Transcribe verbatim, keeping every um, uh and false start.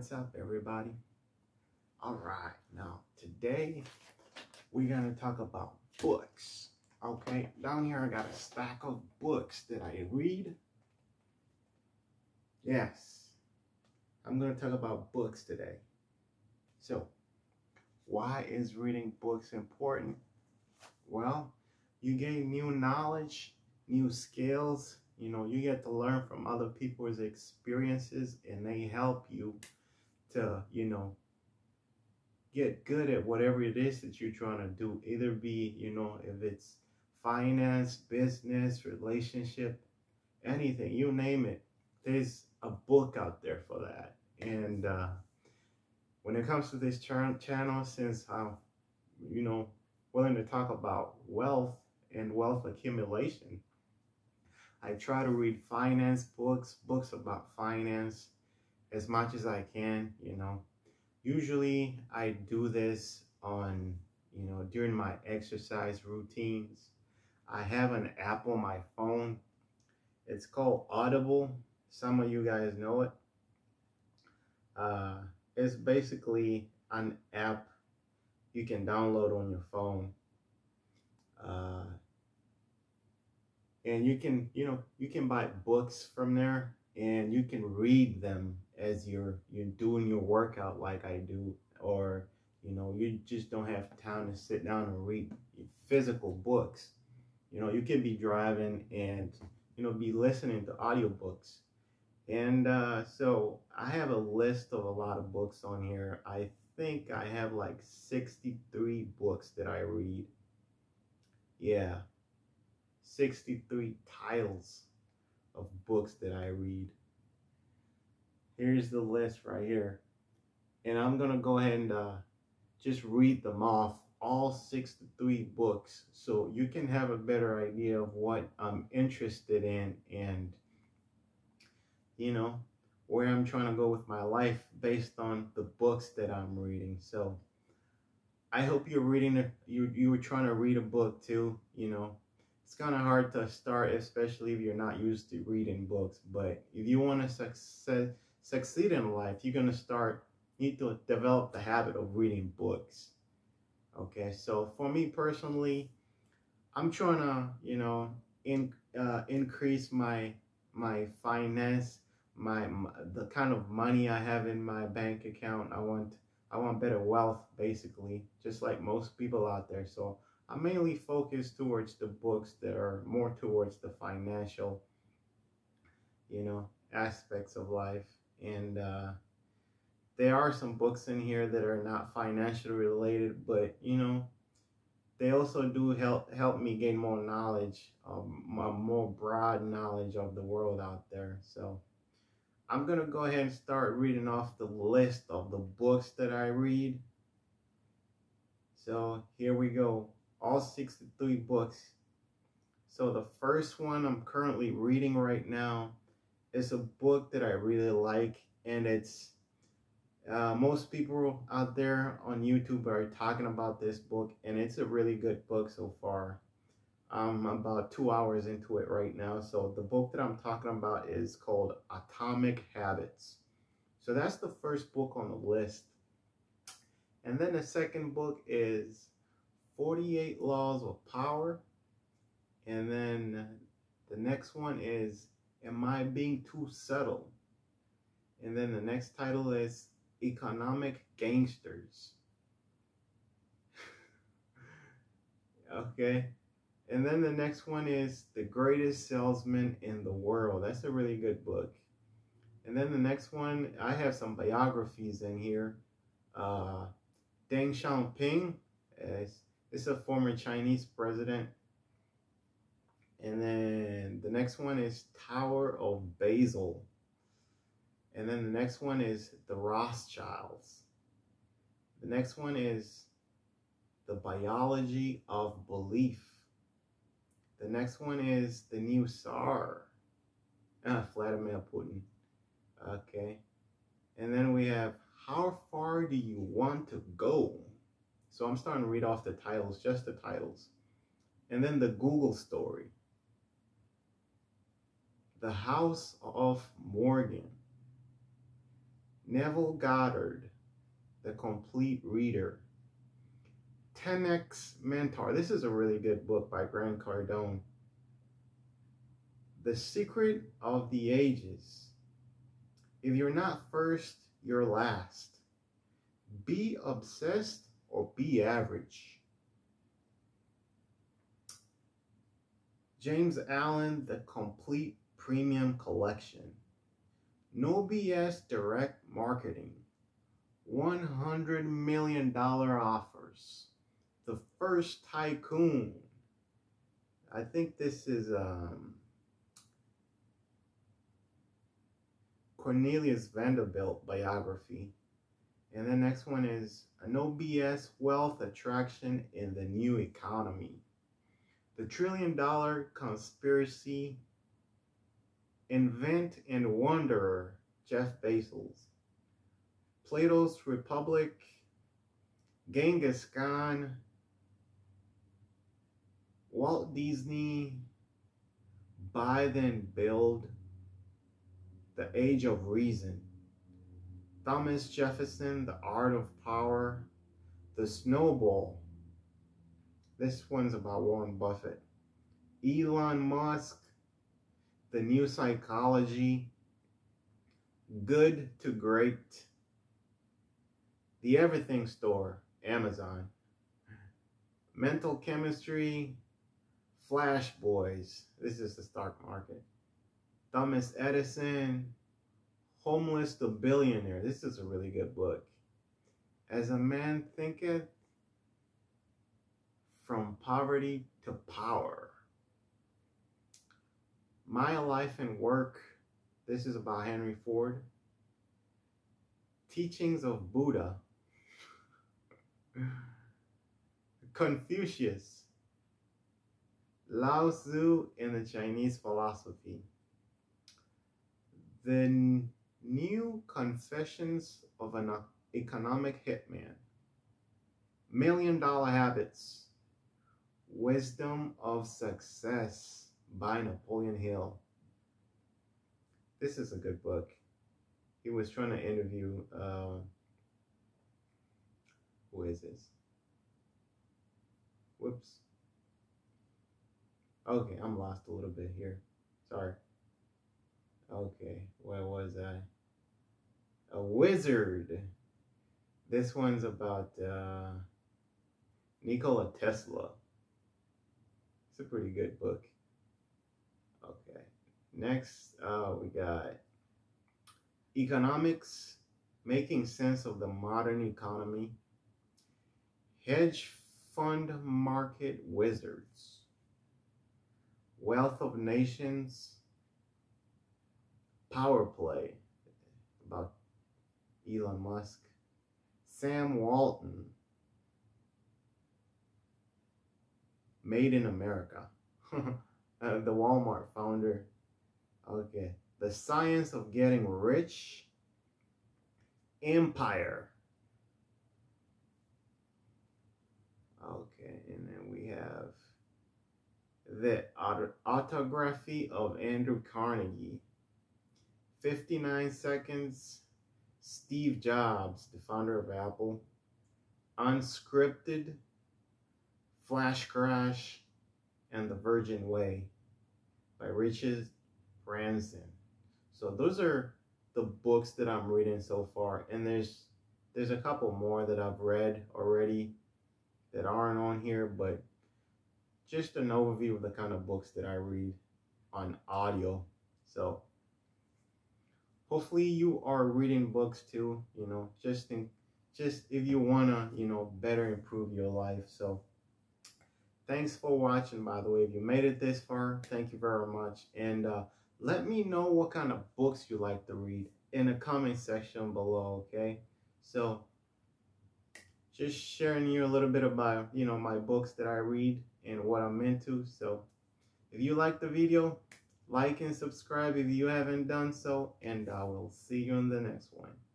What's up, everybody? All right, now today we're gonna talk about books. Okay, down here I got a stack of books that I read. Yes, I'm gonna talk about books today. So why is reading books important? Well, you gain new knowledge, new skills. You know, you get to learn from other people's experiences, and they help you to, you know, get good at whatever it is that you're trying to do. Either be, you know, if it's finance, business, relationship, anything, you name it. There's a book out there for that. And uh, when it comes to this ch channel, since I'm, you know, willing to talk about wealth and wealth accumulation, I try to read finance books, books about finance as much as I can, you know. Usually I do this on, you know, during my exercise routines. I have an app on my phone. It's called Audible. Some of you guys know it. Uh, it's basically an app you can download on your phone. Uh, And you can, you know, you can buy books from there, and you can read them as you're you're doing your workout, like I do, or you know, you just don't have time to sit down and read physical books. You know, you can be driving and you know be listening to audiobooks. And uh, so I have a list of a lot of books on here. I think I have like sixty-three books that I read. Yeah. sixty-three titles of books that I read. Here's the list right here, and I'm gonna go ahead and uh, just read them off, all sixty-three books, so you can have a better idea of what I'm interested in and you know where I'm trying to go with my life based on the books that I'm reading. So I hope you're reading the, you you were trying to read a book too. You know, it's kind of hard to start, especially if you're not used to reading books. But if you want to success, succeed in life, you're going to start, need to develop the habit of reading books. Okay, so for me personally, I'm trying to, you know, in, uh, increase my my finance, my, my the kind of money I have in my bank account. I want I want better wealth, basically, just like most people out there. So I mainly focus towards the books that are more towards the financial, you know, aspects of life. And uh, there are some books in here that are not financially related, but, you know, they also do help help me gain more knowledge, um, more broad knowledge of the world out there. So I'm going to go ahead and start reading off the list of the books that I read. So here we go. All sixty-three books. So the first one I'm currently reading right now is a book that I really like, and it's uh, most people out there on YouTube are talking about this book, and it's a really good book so far. I'm about two hours into it right now. So the book that I'm talking about is called Atomic Habits. So that's the first book on the list. And then the second book is forty-eight Laws of Power. And then the next one is Am I Being Too Subtle? And then the next title is Economic Gangsters. Okay. And then the next one is The Greatest Salesman in the World. That's a really good book. And then the next one, I have some biographies in here. Uh, Deng Xiaoping is It's a former Chinese president. And then the next one is Tower of Basil. And then the next one is The Rothschilds. The next one is The Biology of Belief. The next one is The New Tsar. Ah, Vladimir Putin. Okay. And then we have How Far Do You Want to Go? So I'm starting to read off the titles, just the titles. And then The Google Story. The House of Morgan. Neville Goddard, The Complete Reader, ten X Mentor. This is a really good book by Grant Cardone. The Secret of the Ages, If You're Not First, You're Last, Be Obsessed or Be Average, James Allen, The Complete Premium Collection, No B S Direct Marketing, one hundred million dollars Offers, The First Tycoon. I think this is um, Cornelius Vanderbilt biography. And the next one is No B S Wealth Attraction in the New Economy, The Trillion Dollar Conspiracy, Invent and Wander, Jeff Bezos, Plato's Republic, Genghis Khan, Walt Disney, Buy Then Build, The Age of Reason, Thomas Jefferson, The Art of Power, The Snowball. This one's about Warren Buffett. Elon Musk, The New Psychology, Good to Great, The Everything Store, Amazon, Mental Chemistry, Flash Boys. This is the stock market. Thomas Edison, Homeless to Billionaire. This is a really good book. As a Man Thinketh, From Poverty to Power. My Life and Work. This is about Henry Ford. Teachings of Buddha. Confucius. Lao Tzu and the Chinese Philosophy. The New Confessions of an Economic Hitman, Million Dollar Habits, Wisdom of Success by Napoleon Hill. This is a good book. He was trying to interview, uh, who is this? Whoops. Okay, I'm lost a little bit here. Sorry. Okay, where was I? A Wizard. This one's about uh, Nikola Tesla. It's a pretty good book. Okay, next uh, we got Economics, Making Sense of the Modern Economy, Hedge Fund Market Wizards, Wealth of Nations, Power Play, about Elon Musk, Sam Walton, Made in America, uh, the Walmart founder. Okay, The Science of Getting Rich, Empire. Okay, and then we have The Autobiography of Andrew Carnegie, fifty-nine seconds, Steve Jobs, the founder of Apple, Unscripted, Flash Crash, and The Virgin Way by Richard Branson. So those are the books that I'm reading so far, and there's there's a couple more that I've read already that aren't on here, but just an overview of the kind of books that I read on audio. So hopefully you are reading books too, you know, just think, just if you want to, you know, better improve your life. So thanks for watching, by the way. If you made it this far, thank you very much. And uh, let me know what kind of books you like to read in the comment section below, okay? So just sharing you a little bit about, you know, my books that I read and what I'm into. So if you like the video, like and subscribe if you haven't done so, and I will see you in the next one.